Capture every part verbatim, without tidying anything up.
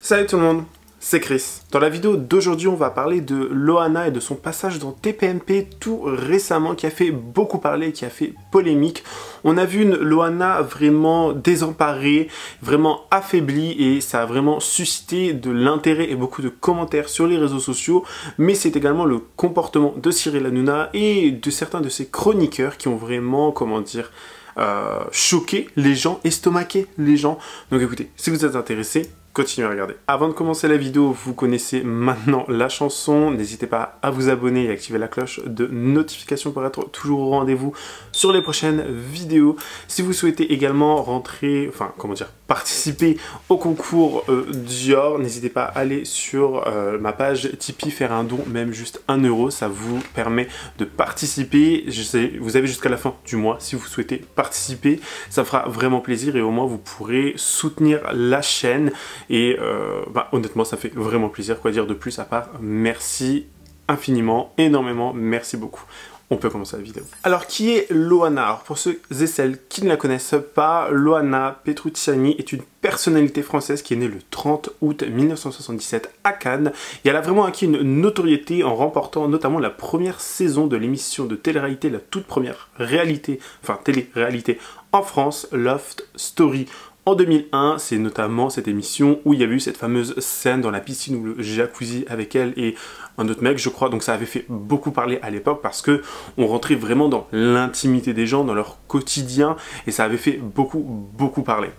Salut tout le monde, c'est Chris. Dans la vidéo d'aujourd'hui, on va parler de Loana et de son passage dans T P M P tout récemment qui a fait beaucoup parler, qui a fait polémique. On a vu une Loana vraiment désemparée, vraiment affaiblie et ça a vraiment suscité de l'intérêt et beaucoup de commentaires sur les réseaux sociaux. Mais c'est également le comportement de Cyril Hanouna et de certains de ses chroniqueurs qui ont vraiment, comment dire... Euh, choquer les gens, estomaquer les gens. Donc écoutez, si vous êtes intéressés, continuez à regarder. Avant de commencer la vidéo, vous connaissez maintenant la chanson. N'hésitez pas à vous abonner et activer la cloche de notification pour être toujours au rendez-vous sur les prochaines vidéos. Si vous souhaitez également rentrer, enfin comment dire, participer au concours euh, Dior, n'hésitez pas à aller sur euh, ma page Tipeee, faire un don, même juste un euro, ça vous permet de participer. Je sais, vous avez jusqu'à la fin du mois si vous souhaitez participer, ça me fera vraiment plaisir et au moins vous pourrez soutenir la chaîne. Et euh, bah, honnêtement, ça fait vraiment plaisir, quoi dire de plus à part merci infiniment, énormément, merci beaucoup. On peut commencer la vidéo. Alors, qui est Loana? Alors, pour ceux et celles qui ne la connaissent pas, Loana Petrucciani est une personnalité française qui est née le trente août mille neuf cent soixante-dix-sept à Cannes. Et elle a vraiment acquis une notoriété en remportant notamment la première saison de l'émission de télé-réalité, la toute première réalité, enfin télé-réalité en France, Loft Story. En deux mille un, c'est notamment cette émission où il y a eu cette fameuse scène dans la piscine ou le jacuzzi avec elle et un autre mec, je crois. Donc ça avait fait beaucoup parler à l'époque parce que on rentrait vraiment dans l'intimité des gens, dans leur quotidien, et ça avait fait beaucoup, beaucoup parler.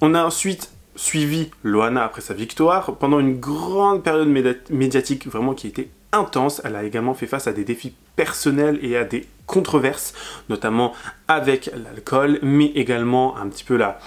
On a ensuite suivi Loana après sa victoire pendant une grande période médiatique vraiment qui était intense. Elle a également fait face à des défis personnels et à des controverses, notamment avec l'alcool, mais également un petit peu la,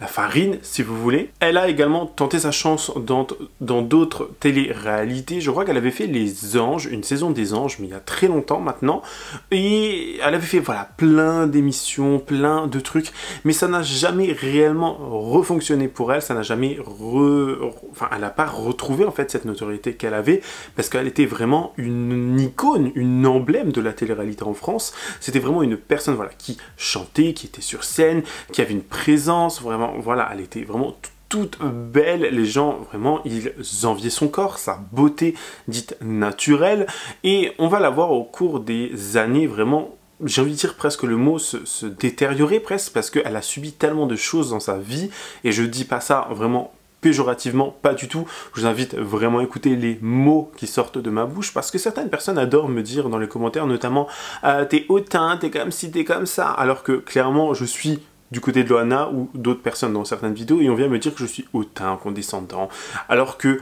la farine, si vous voulez. Elle a également tenté sa chance dans dans d'autres téléréalités. Je crois qu'elle avait fait Les Anges, une saison des Anges, mais il y a très longtemps maintenant. Et elle avait fait voilà plein d'émissions, plein de trucs, mais ça n'a jamais réellement refonctionné pour elle. Ça n'a jamais re... Enfin, elle n'a pas retrouvé en fait cette notoriété qu'elle avait parce qu'elle était vraiment une icône, une emblème de la téléréalité en France. C'était vraiment une personne voilà qui chantait, qui était sur scène, qui avait une présence vraiment. Voilà, elle était vraiment toute belle, les gens vraiment ils enviaient son corps, sa beauté dite naturelle, et on va la voir au cours des années vraiment, j'ai envie de dire presque le mot se, se détériorer presque, parce qu'elle a subi tellement de choses dans sa vie, et je dis pas ça vraiment péjorativement, pas du tout. Je vous invite vraiment à écouter les mots qui sortent de ma bouche parce que certaines personnes adorent me dire dans les commentaires notamment euh, t'es hautain, t'es comme ci, t'es comme ça, alors que clairement je suis du côté de Loana ou d'autres personnes dans certaines vidéos, et on vient me dire que je suis hautain, condescendant, alors que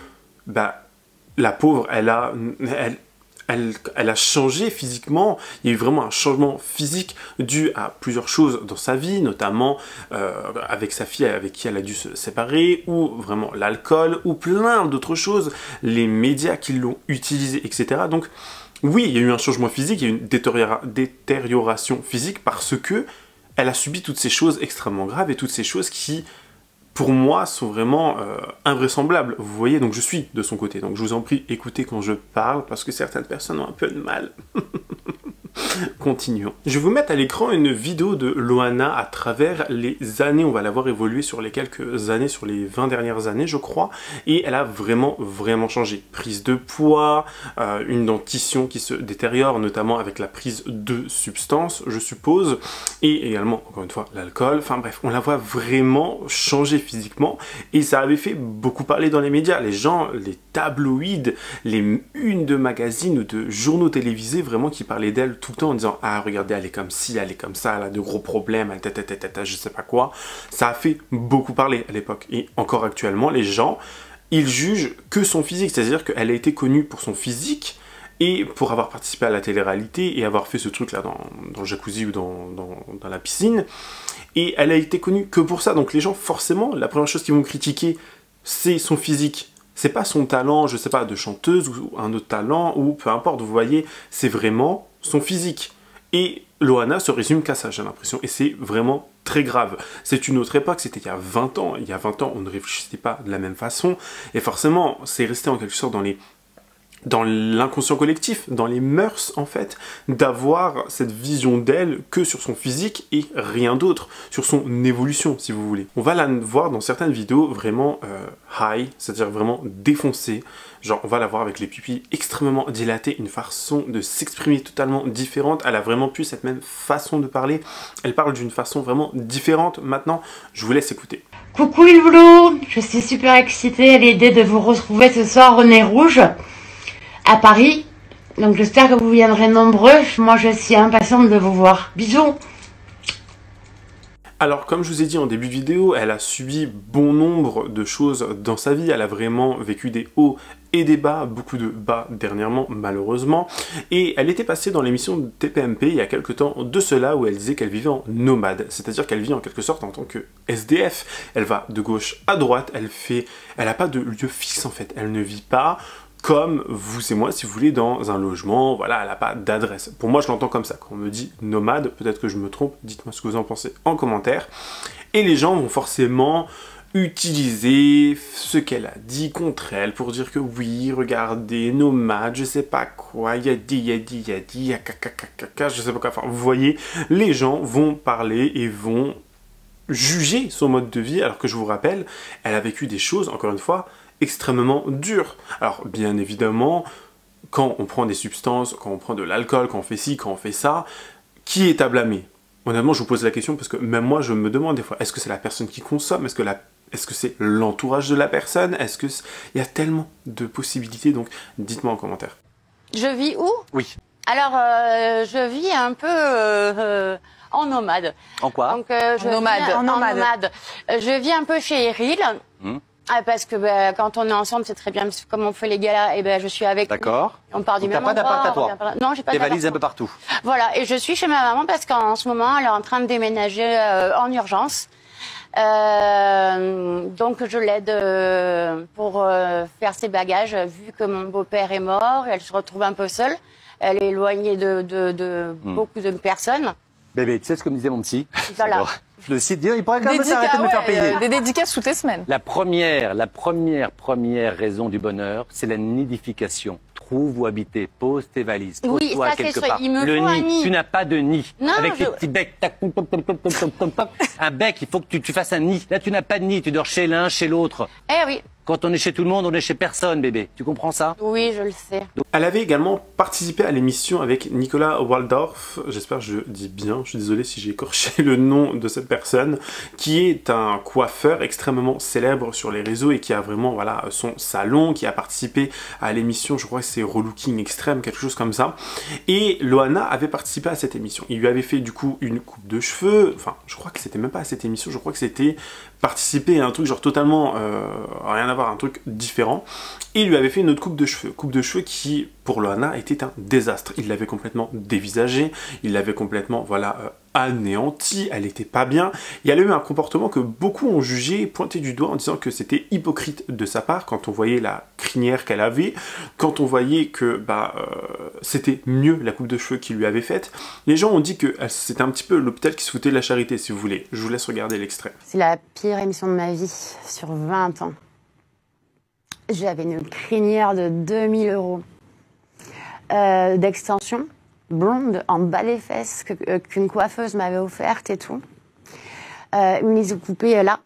bah, la pauvre, elle a, elle, elle, elle a changé physiquement. Il y a eu vraiment un changement physique dû à plusieurs choses dans sa vie, notamment euh, avec sa fille avec qui elle a dû se séparer, ou vraiment l'alcool, ou plein d'autres choses, les médias qui l'ont utilisé, et cetera. Donc oui, il y a eu un changement physique, il y a eu une détériora- détérioration physique parce que elle a subi toutes ces choses extrêmement graves et toutes ces choses qui, pour moi, sont vraiment euh, invraisemblables. Vous voyez, donc je suis de son côté. Donc je vous en prie, écoutez quand je parle parce que certaines personnes ont un peu de mal. Continuons. Je vais vous mettre à l'écran une vidéo de Loana à travers les années. On va la voir évoluer sur les quelques années, sur les vingt dernières années, je crois. Et elle a vraiment, vraiment changé. Prise de poids, euh, une dentition qui se détériore, notamment avec la prise de substances, je suppose. Et également, encore une fois, l'alcool. Enfin bref, on la voit vraiment changer physiquement. Et ça avait fait beaucoup parler dans les médias. Les gens, les tabloïds, les unes de magazines ou de journaux télévisés, vraiment, qui parlaient d'elle tout le temps en disant ah regardez elle est comme ci, elle est comme ça, elle a de gros problèmes, elle tata tata je sais pas quoi. Ça a fait beaucoup parler à l'époque et encore actuellement les gens ils jugent que son physique, c'est-à-dire qu'elle a été connue pour son physique et pour avoir participé à la télé-réalité et avoir fait ce truc là dans, dans le jacuzzi ou dans, dans, dans la piscine, et elle a été connue que pour ça. Donc les gens forcément la première chose qu'ils vont critiquer c'est son physique. C'est pas son talent, je sais pas, de chanteuse ou un autre talent ou peu importe, vous voyez, c'est vraiment son physique. Et Loana se résume qu'à ça, j'ai l'impression. Et c'est vraiment très grave. C'est une autre époque, c'était il y a vingt ans. Il y a vingt ans, on ne réfléchissait pas de la même façon. Et forcément, c'est resté en quelque sorte dans les dans l'inconscient collectif, dans les mœurs en fait, d'avoir cette vision d'elle que sur son physique et rien d'autre, sur son évolution si vous voulez. On va la voir dans certaines vidéos vraiment euh, high, c'est-à-dire vraiment défoncée, genre on va la voir avec les pupilles extrêmement dilatées, une façon de s'exprimer totalement différente, elle a vraiment plus cette même façon de parler, elle parle d'une façon vraiment différente. Maintenant, je vous laisse écouter. Coucou les blouses, je suis super excitée à l'idée de vous retrouver ce soir au Nez Rouge à Paris, donc j'espère que vous viendrez nombreux, moi je suis impatiente de vous voir. Bisous! Alors comme je vous ai dit en début de vidéo, elle a subi bon nombre de choses dans sa vie, elle a vraiment vécu des hauts et des bas, beaucoup de bas dernièrement malheureusement, et elle était passée dans l'émission de T P M P il y a quelques temps de cela où elle disait qu'elle vivait en nomade, c'est-à-dire qu'elle vit en quelque sorte en tant que S D F, elle va de gauche à droite, elle fait, elle n'a pas de lieu fixe en fait, elle ne vit pas comme vous et moi, si vous voulez, dans un logement, voilà, elle n'a pas d'adresse. Pour moi, je l'entends comme ça. Quand on me dit nomade, peut-être que je me trompe, dites-moi ce que vous en pensez en commentaire. Et les gens vont forcément utiliser ce qu'elle a dit contre elle pour dire que oui, regardez, nomade, je sais pas quoi, yadi, yadi, yadi, yakakakakaka, je sais pas quoi. Enfin, vous voyez, les gens vont parler et vont juger son mode de vie, alors que je vous rappelle, elle a vécu des choses, encore une fois, extrêmement dur. Alors bien évidemment, quand on prend des substances, quand on prend de l'alcool, quand on fait ci, quand on fait ça, qui est à blâmer? Honnêtement, je vous pose la question parce que même moi, je me demande des fois, est-ce que c'est la personne qui consomme? Est-ce que la... est-ce que c'est l'entourage de la personne? Est-ce que il y a tellement de possibilités? Donc, dites-moi en commentaire. Je vis où? Oui. Alors, euh, je vis un peu euh, en nomade. En quoi? Donc, euh, je en, nomade. Vis, en nomade. En nomade. Je vis un peu chez Cyril. Hmm. Ah, parce que bah, quand on est ensemble, c'est très bien. Parce que comme on fait les galas, et ben bah, je suis avec. D'accord. On part du même endroit. T'as pas d'appart à toi? Non, j'ai pas d'appart. Des valises un peu partout. Voilà, et je suis chez ma maman parce qu'en ce moment, elle est en train de déménager euh, en urgence. Euh, donc je l'aide euh, pour euh, faire ses bagages. Vu que mon beau-père est mort, elle se retrouve un peu seule. Elle est éloignée de, de, de mmh. beaucoup de personnes. Bébé, tu sais ce que me disait mon petit? Voilà. Le site, il pourrait quand même s'arrêter de me faire payer. Euh, des dédicaces toutes les semaines. La première, la première, première raison du bonheur, c'est la nidification. Trouve où habiter, pose tes valises, pose-toi quelque part. Le nid, tu n'as pas de nid. Avec les petits becs, un bec, il faut que tu, tu fasses un nid. Là, tu n'as pas de nid, tu dors chez l'un, chez l'autre. Eh oui. Quand on est chez tout le monde, on est chez personne, bébé. Tu comprends ça? Oui, je le sais. Elle avait également participé à l'émission avec Nicolas Waldorf, j'espère que je dis bien, je suis désolé si j'ai écorché le nom de cette personne, qui est un coiffeur extrêmement célèbre sur les réseaux et qui a vraiment voilà, son salon, qui a participé à l'émission, je crois que c'est Relooking Extrême, quelque chose comme ça. Et Loana avait participé à cette émission. Il lui avait fait du coup une coupe de cheveux, enfin je crois que c'était même pas à cette émission, je crois que c'était participer à un truc genre totalement euh, rien à voir, un truc différent, et il lui avait fait une autre coupe de cheveux, coupe de cheveux qui pour Loana était un désastre, il l'avait complètement dévisagée, il l'avait complètement voilà, euh, anéantie, elle n'était pas bien, et elle a eu un comportement que beaucoup ont jugé, pointé du doigt en disant que c'était hypocrite de sa part, quand on voyait la crinière qu'elle avait, quand on voyait que bah, euh, c'était mieux la coupe de cheveux qu'il lui avait faite, les gens ont dit que c'était un petit peu l'hôpital qui se foutait de la charité si vous voulez, je vous laisse regarder l'extrait. C'est la pire émission de ma vie, sur vingt ans. J'avais une crinière de deux mille euros euh, d'extension, blonde, en bas les fesses, qu'une qu coiffeuse m'avait offerte et tout. Euh, une lisse coupée là.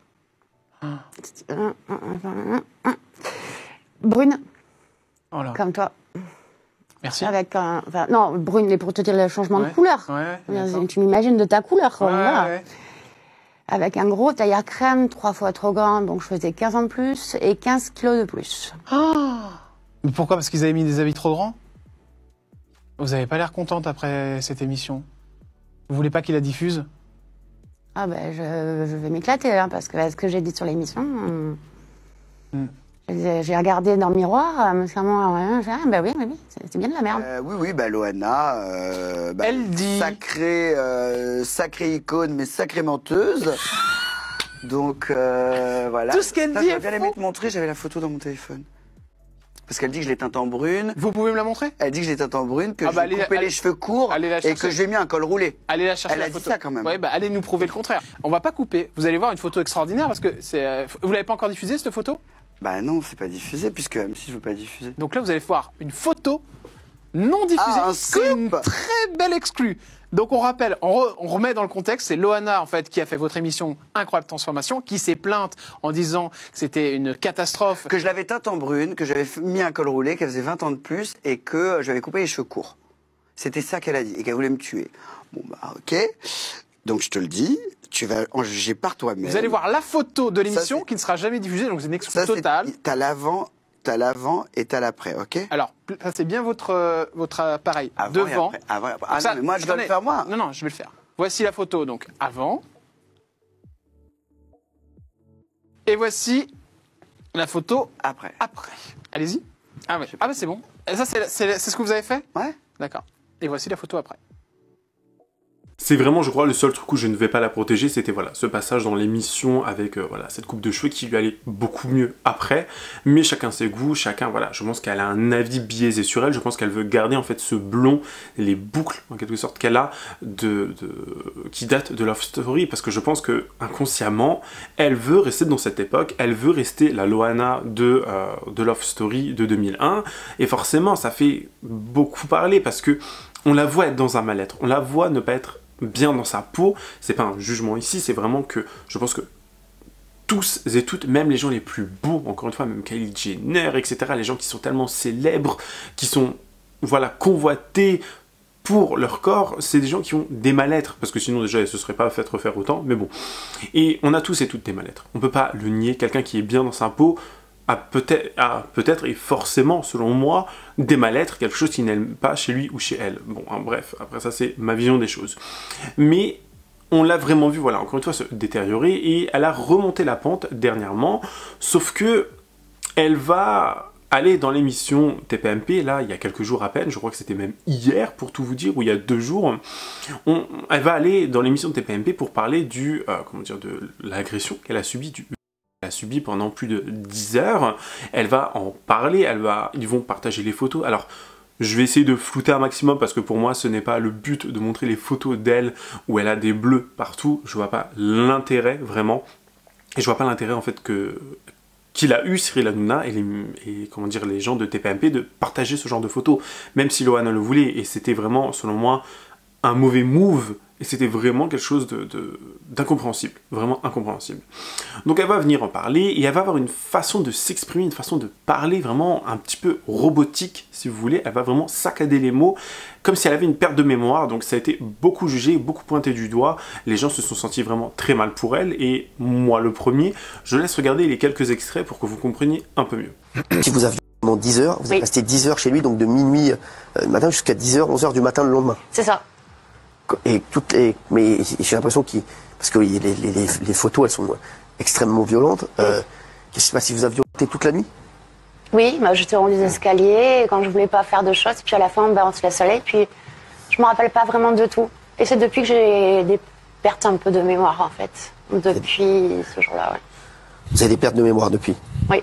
Brune, oh là. Comme toi. Merci. Avec un, enfin, non, brune, mais pour te dire le changement ouais. de couleur. Ouais, ouais, tu m'imagines de ta couleur. Quoi, ouais, voilà. ouais. Avec un gros tailleur crème, trois fois trop grand, donc je faisais quinze ans de plus et quinze kilos de plus. Ah, pourquoi? Parce qu'ils avaient mis des habits trop grands? Vous n'avez pas l'air contente après cette émission. Vous voulez pas qu'ils la diffusent? Ah ben, je, je vais m'éclater, hein, parce que là, ce que j'ai dit sur l'émission... Mm. J'ai regardé dans le miroir, euh, euh, ah, bah oui, oui, oui c'est bien de la merde. Euh, oui, oui, bah Loana, euh, bah, elle dit... sacrée, euh, sacrée icône, mais sacrée menteuse. Donc, euh, voilà. Tout ce qu'elle dit. J'aurais bien aimé te montrer, j'avais la photo dans mon téléphone. Parce qu'elle dit que je l'ai teinte en brune. Vous pouvez me la montrer? Elle dit que je l'ai teinte en brune, que ah bah je coupais les cheveux courts et que j'ai mis un col roulé. Allez la chercher. Elle la a photo. Dit ça quand même. Ouais, bah allez nous prouver le contraire. On va pas couper. Vous allez voir une photo extraordinaire parce que c'est. Vous l'avez pas encore diffusée cette photo? Bah non, c'est pas diffusé, puisque M six ne veut pas diffuser. Donc là, vous allez voir une photo non diffusée, ah, un scoop. Une très belle exclue. Donc on rappelle, on, re, on remet dans le contexte, c'est Loana en fait qui a fait votre émission Incroyable Transformation, qui s'est plainte en disant que c'était une catastrophe. Que je l'avais teinte en brune, que j'avais mis un col roulé, qu'elle faisait vingt ans de plus et que je lui avais coupé les cheveux courts. C'était ça qu'elle a dit et qu'elle voulait me tuer. Bon bah ok, donc je te le dis, tu vas en juger par toi-même. Vous allez voir la photo de l'émission qui ne sera jamais diffusée, donc c'est une excuse totale. T'as l'avant... T'as l'avant et t'as l'après, ok? Alors, ça c'est bien votre, euh, votre appareil. Avant devant. Et après. Avant et après. Ah ça, non, mais moi je vais le faire moi. Non, non, je vais le faire. Voici la photo, donc avant. Et voici la photo après. Après. Allez-y. Ah, ouais. Ah bah c'est bon. Et ça c'est ce que vous avez fait? Ouais. D'accord. Et voici la photo après. C'est vraiment, je crois, le seul truc où je ne vais pas la protéger, c'était voilà, ce passage dans l'émission avec euh, voilà, cette coupe de cheveux qui lui allait beaucoup mieux après. Mais chacun ses goûts, chacun, voilà, je pense qu'elle a un avis biaisé sur elle. Je pense qu'elle veut garder en fait ce blond, les boucles en quelque sorte qu'elle a, de, de, qui datent de Loft Story. Parce que je pense que inconsciemment, elle veut rester dans cette époque, elle veut rester la Loana de, euh, de Loft Story de deux mille un. Et forcément, ça fait beaucoup parler parce que on la voit être dans un mal-être, on la voit ne pas être bien dans sa peau. C'est pas un jugement ici, c'est vraiment que je pense que tous et toutes, même les gens les plus beaux, encore une fois, même Kylie Jenner, et cetera, les gens qui sont tellement célèbres, qui sont, voilà, convoités pour leur corps, c'est des gens qui ont des mal-être, parce que sinon déjà, ils ne se seraient pas fait refaire autant, mais bon. Et on a tous et toutes des mal-être, on peut pas le nier, quelqu'un qui est bien dans sa peau, a peut-être peut-être et forcément, selon moi, des mal-être, quelque chose qu'il n'aime pas chez lui ou chez elle. Bon, hein, bref, après ça, c'est ma vision des choses. Mais on l'a vraiment vu, voilà, encore une fois, se détériorer, et elle a remonté la pente dernièrement, sauf que elle va... aller dans l'émission T P M P, là, il y a quelques jours à peine, je crois que c'était même hier, pour tout vous dire, ou il y a deux jours, on, elle va aller dans l'émission T P M P pour parler du, euh, comment dire, de l'agression qu'elle a subie du... a subi pendant plus de dix heures, elle va en parler, elle va, ils vont partager les photos. Alors, je vais essayer de flouter un maximum parce que pour moi, ce n'est pas le but de montrer les photos d'elle où elle a des bleus partout. Je vois pas l'intérêt vraiment, et je vois pas l'intérêt en fait que qu'il a eu Cyril Hanouna et, les, et comment dire, les gens de T P M P de partager ce genre de photos, même si Loana le voulait, et c'était vraiment, selon moi, un mauvais move. Et c'était vraiment quelque chose d'incompréhensible, de, de, vraiment incompréhensible. Donc elle va venir en parler, et elle va avoir une façon de s'exprimer, une façon de parler vraiment un petit peu robotique, si vous voulez. Elle va vraiment saccader les mots, comme si elle avait une perte de mémoire. Donc ça a été beaucoup jugé, beaucoup pointé du doigt. Les gens se sont sentis vraiment très mal pour elle, et moi le premier, je laisse regarder les quelques extraits pour que vous compreniez un peu mieux. Si vous avez... dix heures, vous avez oui. Passé dix heures chez lui, donc de minuit euh, matin jusqu'à dix heures, onze heures du matin le lendemain. C'est ça. Et toutes les, mais j'ai l'impression qu'il, parce que les, les, les, les photos, elles sont extrêmement violentes. Euh, je ne sais pas si vous avez violenté toute la nuit. Oui, bah, j'étais au rond des escaliers, et quand je voulais pas faire de choses, puis à la fin, bah, on se laisse aller, puis je me rappelle pas vraiment de tout. Et c'est depuis que j'ai des pertes un peu de mémoire, en fait, depuis ce jour-là, ouais. Vous avez des pertes de mémoire depuis? Oui.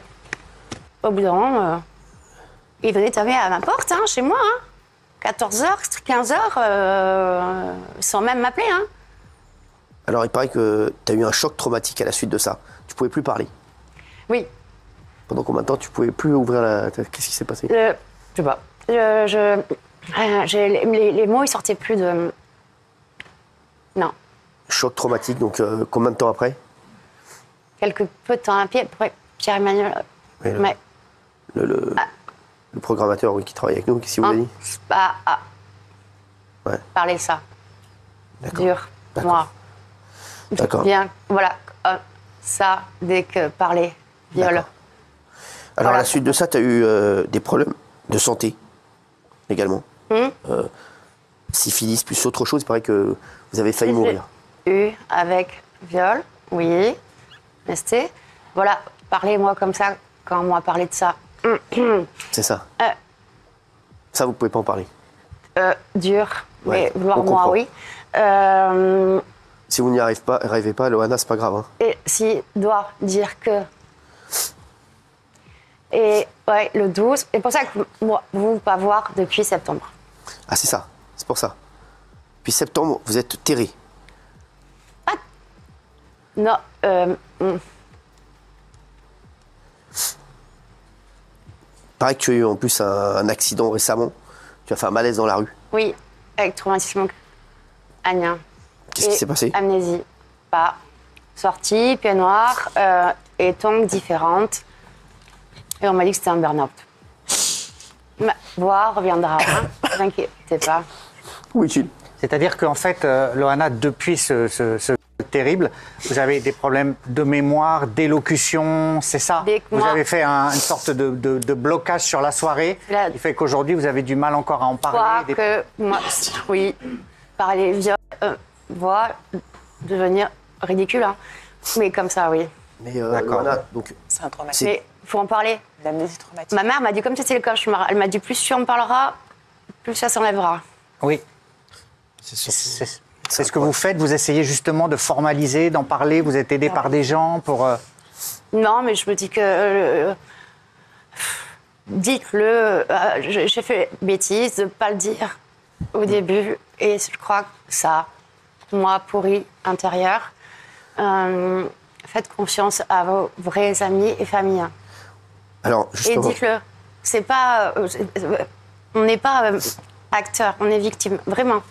Au bout d'un moment, euh, il venait taper à ma porte, hein, chez moi, hein. quatorze heures, quinze heures, euh, sans même m'appeler. Hein. Alors il paraît que tu as eu un choc traumatique à la suite de ça. Tu pouvais plus parler. Oui. Pendant combien de temps tu pouvais plus ouvrir la... Qu'est-ce qui s'est passé? euh, Je sais pas. Euh, je... Euh, les, les mots, ils sortaient plus de... Non. Choc traumatique, donc euh, combien de temps après? Quelques peu de temps après, Pierre-Emmanuel... Oui, le... Mais... le, le... Ah. Le programmateur, oui, qui travaille avec nous, qu'est-ce qu'il vous a dit? Ah, ah. Ouais. Parler ça. Dur. Moi. D'accord. Bien, voilà. Ça, dès que parler. Viol. Alors, voilà. À la suite de ça, tu as eu euh, des problèmes de santé, également. Mmh. Euh, syphilis, plus autre chose, il paraît que vous avez failli mourir. Eu avec viol, oui. Resté. Voilà, parlez-moi comme ça, quand on m'a parlé de ça. C'est ça. Euh, ça, vous pouvez pas en parler. Euh, dur, ouais, mais vouloir moi, oui. Euh, si vous n'y arrivez pas, arrivez pas, Loana, c'est pas grave. Hein. Et si doit dire que. Et ouais, le douze. C'est pour ça que moi, vous ne pas voir depuis septembre. Ah, c'est ça. C'est pour ça. Depuis septembre, vous êtes terré. Ah. Non. Euh, mm. Pareil que tu as eu en plus un, un accident récemment. Tu as fait un malaise dans la rue. Oui, avec traumatisme crânien. Qu'est-ce qui s'est passé? Amnésie. Pas. Sortie, pied noir euh, et tongue différente. Et on m'a dit que c'était un burn-out. Boire reviendra. Ne t'inquiète pas. Oui, tu... C'est-à-dire qu'en fait, euh, Loana, depuis ce, ce, ce terrible, vous avez des problèmes de mémoire, d'élocution, c'est ça? Vous avez fait un, une sorte de, de, de blocage sur la soirée, la... qui fait qu'aujourd'hui, vous avez du mal encore à en parler. Des... Que moi, oui, parler, dire, euh, voir, devenir ridicule, hein. Mais comme ça, oui. Mais euh, d'accord, Loana, donc... C'est un traumatisme. Mais faut en parler. L'amnésie traumatique. Ma mère m'a dit, comme c'était le cauchemar, elle m'a dit, plus tu en parleras, plus ça s'enlèvera. Oui. C'est ce que vous faites, vous essayez justement de formaliser, d'en parler, vous êtes aidé ouais. par des gens pour... Euh... Non, mais je me dis que... Euh, dites-le, euh, j'ai fait bêtise de ne pas le dire au début. Et je crois que ça, moi, pourri intérieur. Euh, faites confiance à vos vrais amis et familles. Alors, justement... Et dites-le, c'est pas... Euh, on n'est pas euh, acteur, on est victime, vraiment.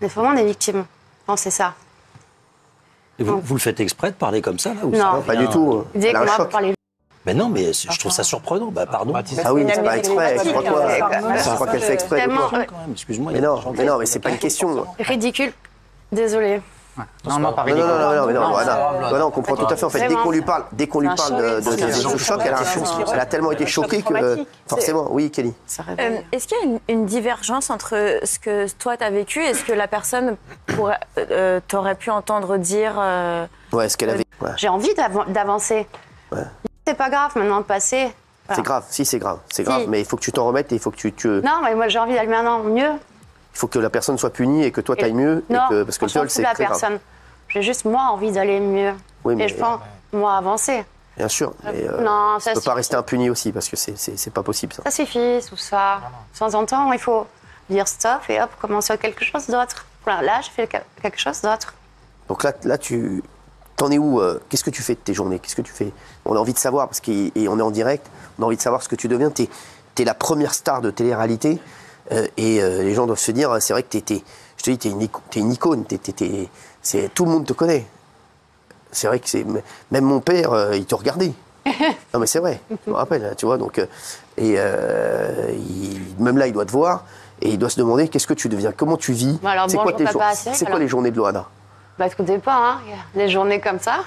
Mais vraiment des victimes, pensez ça. Et vous, vous le faites exprès de parler comme ça là, ou non, ça, pas bien... du tout. Dès que moi, parler... Mais non, mais je trouve ça surprenant. Bah pardon. Ah oui, mais c'est pas exprès. Je crois, quoi, je crois qu'elle fait exprès. Tellement... Excuse-moi. Mais non, mais non, mais c'est pas une question. Ridicule. Désolée. Ouais. Non, non, pas ridicule. Non, non, non, non, non, non, on comprend tout à fait. En fait, dès qu'on lui parle, dès qu'on lui parle de choc, elle a un choc. Elle a tellement été choquée que forcément, oui, Kelly. Euh, Est-ce qu'il y a une, une divergence entre ce que toi t'as vécu et ce que la personne euh, t'aurait pu entendre dire euh, ouais, ce qu'elle avait. Ouais. J'ai envie d'avancer. Ouais. C'est pas grave maintenant de passer. Voilà. C'est grave, si c'est grave, c'est grave. Si. Mais il faut que tu t'en remettes et il faut que tu, tu... Non, mais moi j'ai envie d'aller maintenant mieux. Il faut que la personne soit punie et que toi, t'ailles mieux. Non, et que, parce que le viol, c'est très grave. J'ai juste, moi, envie d'aller mieux. Oui, mais et je pense, euh, moi, avancer. Bien sûr. Mais, euh, non, ça ne peut suffit. Pas rester impuni aussi, parce que c'est pas possible, ça. Ça suffit, tout ça. De temps en temps, il faut dire stop et hop, commencer à quelque chose d'autre. Voilà, là, j'ai fait quelque chose d'autre. Donc là, là tu t'en es où euh, qu'est-ce que tu fais de tes journées? Qu'est-ce que tu fais? On a envie de savoir, parce qu'on est en direct, on a envie de savoir ce que tu deviens. Tu es, es la première star de télé-réalité. Euh, et euh, les gens doivent se dire, c'est vrai que t'es, t'es, je te dis, t'es une, t'es une icône, t'es, t'es, t'es, c'est, tout le monde te connaît. C'est vrai que c'est, même mon père, euh, il te regardait. Non mais c'est vrai, je me rappelle, tu vois. Donc, euh, et euh, il, même là, il doit te voir et il doit se demander qu'est-ce que tu deviens, comment tu vis. Bon, c'est quoi, tes jour... c'est quoi alors... les journées de Loana? Bah écoutez pas, hein. Des journées comme ça,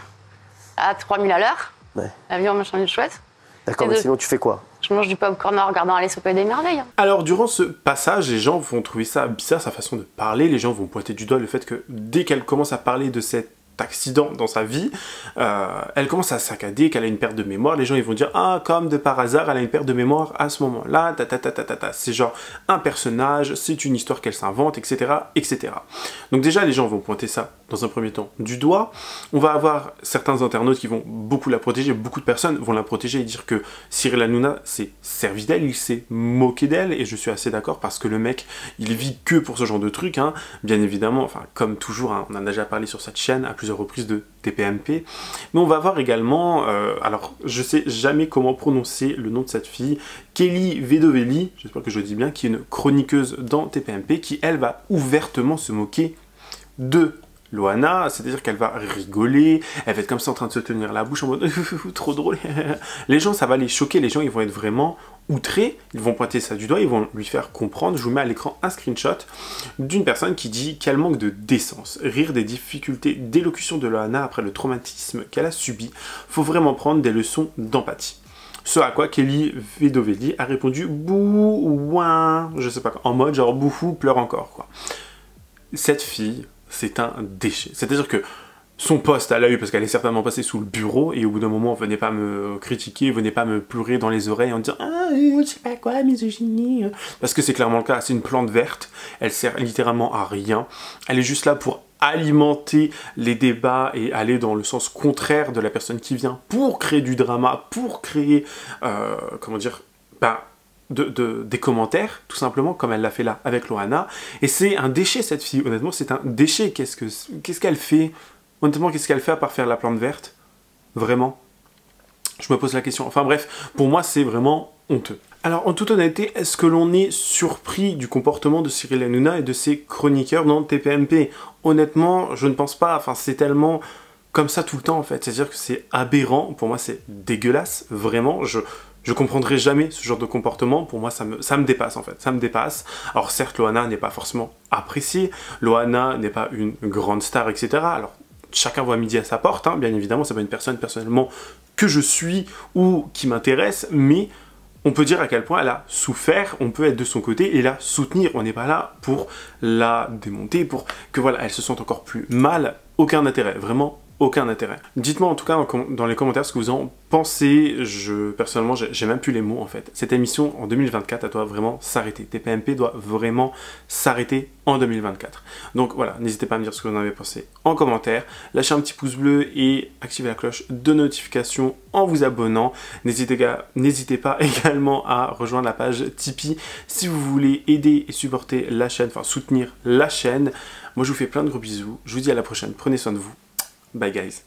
à trois mille à l'heure, ouais. L'avion machin du chouette. D'accord, mais de... sinon tu fais quoi? Je mange du popcorn en regardant Alice au Pays des Merveilles. Alors durant ce passage, les gens vont trouver ça bizarre, sa façon de parler, les gens vont pointer du doigt le fait que dès qu'elle commence à parler de cet accident dans sa vie, euh, elle commence à saccader, qu'elle a une perte de mémoire, les gens ils vont dire « Ah, comme de par hasard, elle a une perte de mémoire à ce moment-là, ta ta ta ta ta ta ». C'est genre un personnage, c'est une histoire qu'elle s'invente, et cetera, et cetera. Donc déjà, les gens vont pointer ça dans un premier temps du doigt. On va avoir certains internautes qui vont beaucoup la protéger, beaucoup de personnes vont la protéger et dire que Cyril Hanouna s'est servi d'elle, il s'est moqué d'elle, et je suis assez d'accord parce que le mec, il vit que pour ce genre de truc, hein. Bien évidemment, enfin comme toujours, hein, on en a déjà parlé sur cette chaîne à plusieurs reprises de T P M P, mais on va voir également, euh, alors je sais jamais comment prononcer le nom de cette fille, Kelly Vedovelli, j'espère que je le dis bien, qui est une chroniqueuse dans T P M P, qui elle va ouvertement se moquer de Loana, c'est-à-dire qu'elle va rigoler, elle va être comme ça en train de se tenir la bouche en mode « trop drôle ». Les gens, ça va les choquer, les gens, ils vont être vraiment outrés, ils vont pointer ça du doigt, ils vont lui faire comprendre. Je vous mets à l'écran un screenshot d'une personne qui dit « Quel manque de décence, rire des difficultés d'élocution de Loana après le traumatisme qu'elle a subi, faut vraiment prendre des leçons d'empathie ». Ce à quoi Kelly Vedovelli a répondu « Bouh, ouin », je sais pas quoi, en mode genre « Bouhou, pleure encore ». Quoi. Cette fille... c'est un déchet. C'est-à-dire que son poste, elle l'a eu parce qu'elle est certainement passée sous le bureau et au bout d'un moment, venez pas me critiquer, venez pas me pleurer dans les oreilles en disant « Ah, je sais pas quoi, misogynie !» Parce que c'est clairement le cas, c'est une plante verte, elle sert littéralement à rien, elle est juste là pour alimenter les débats et aller dans le sens contraire de la personne qui vient pour créer du drama, pour créer, euh, comment dire, ben... De, de, des commentaires, tout simplement, comme elle l'a fait là avec Loana. Et c'est un déchet, cette fille, honnêtement, c'est un déchet. Qu'est-ce que, qu'est-ce qu'elle fait? Honnêtement, qu'est-ce qu'elle fait à part faire la plante verte? Vraiment? Je me pose la question. Enfin bref, pour moi, c'est vraiment honteux. Alors, en toute honnêteté, est-ce que l'on est surpris du comportement de Cyril Hanouna et de ses chroniqueurs dans T P M P? Honnêtement, je ne pense pas. Enfin, c'est tellement comme ça tout le temps, en fait. C'est-à-dire que c'est aberrant. Pour moi, c'est dégueulasse. Vraiment, je... Je comprendrai jamais ce genre de comportement, pour moi ça me, ça me dépasse en fait, ça me dépasse. Alors certes, Loana n'est pas forcément appréciée, Loana n'est pas une grande star, et cetera. Alors chacun voit midi à sa porte, hein. Bien évidemment, c'est pas une personne personnellement que je suis ou qui m'intéresse, mais on peut dire à quel point elle a souffert, on peut être de son côté et la soutenir. On n'est pas là pour la démonter, pour que voilà, elle se sente encore plus mal, aucun intérêt, vraiment. Aucun intérêt. Dites-moi en tout cas dans les commentaires ce que vous en pensez. Je, personnellement, j'ai même plus les mots en fait. Cette émission en deux mille vingt-quatre, elle doit vraiment s'arrêter. T P M P doit vraiment s'arrêter en deux mille vingt-quatre. Donc voilà, n'hésitez pas à me dire ce que vous en avez pensé en commentaire. Lâchez un petit pouce bleu et activez la cloche de notification en vous abonnant. N'hésitez pas également à rejoindre la page Tipeee si vous voulez aider et supporter la chaîne, enfin soutenir la chaîne. Moi, je vous fais plein de gros bisous. Je vous dis à la prochaine. Prenez soin de vous. Bye guys.